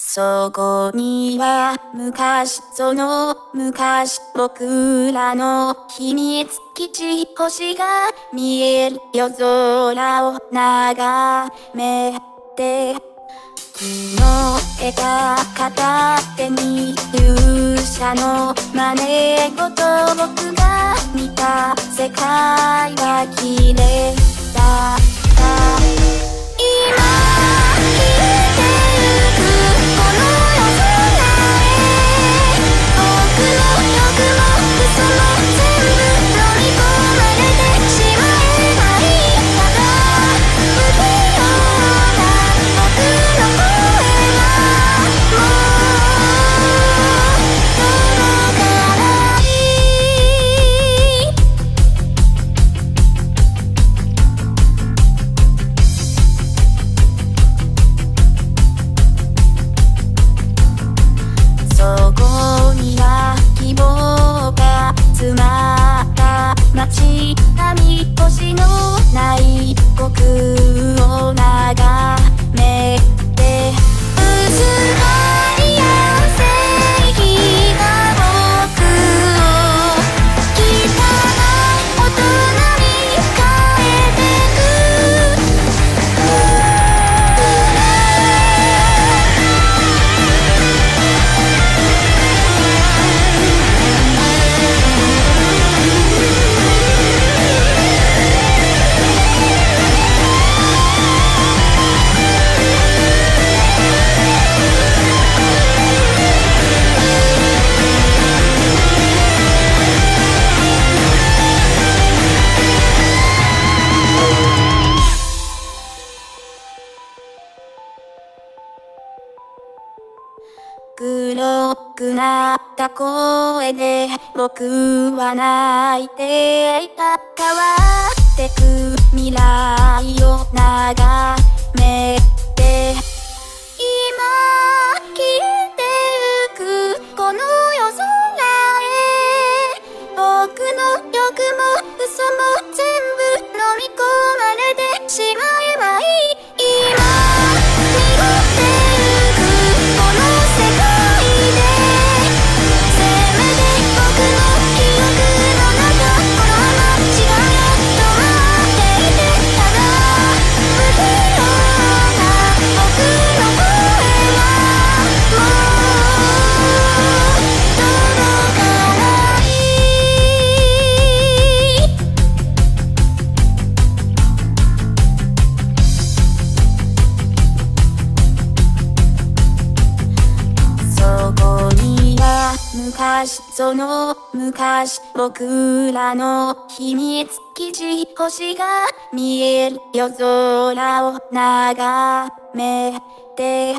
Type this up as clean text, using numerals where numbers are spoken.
そこには昔、その昔、僕らの秘密基地、星が見える夜空を眺めて、昨日得た片手に勇者の真似事、僕が見た世界は綺麗だった今。黒くなった声で僕は泣いていた。変わってく未来を眺めて今消えてゆくこの夜空へ、僕の欲も嘘も全部飲み込まれてしまえばいい。その昔、僕らの秘密基地、星が見える夜空を眺めて